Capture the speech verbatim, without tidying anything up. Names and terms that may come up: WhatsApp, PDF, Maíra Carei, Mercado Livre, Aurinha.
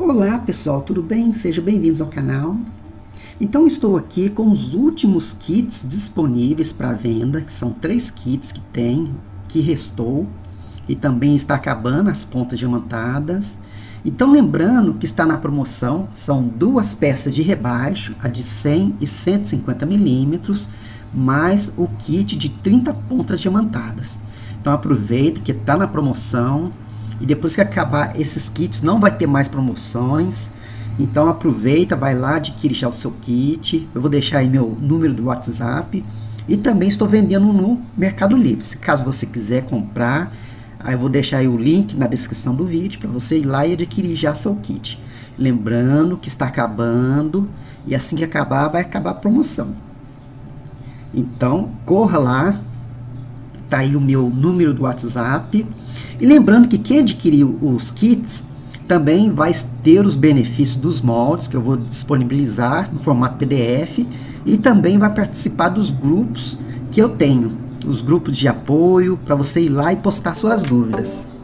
Olá pessoal, tudo bem? Sejam bem-vindos ao canal. Então estou aqui com os últimos kits disponíveis para venda, que são três kits que tem, que restou, e também está acabando as pontas diamantadas. Então lembrando que está na promoção, são duas peças de rebaixo, a de cem e cento e cinquenta milímetros, mais o kit de trinta pontas diamantadas. Então aproveita que está na promoção. E depois que acabar esses kits, não vai ter mais promoções. Então aproveita, vai lá, adquire já o seu kit. Eu vou deixar aí meu número do WhatsApp. E também estou vendendo no Mercado Livre. Se caso você quiser comprar, aí eu vou deixar aí o link na descrição do vídeo para você ir lá e adquirir já seu kit. Lembrando que está acabando. E assim que acabar, vai acabar a promoção. Então, corra lá. Tá aí o meu número do WhatsApp. E lembrando que quem adquiriu os kits também vai ter os benefícios dos moldes que eu vou disponibilizar no formato P D F e também vai participar dos grupos que eu tenho, os grupos de apoio, para você ir lá e postar suas dúvidas.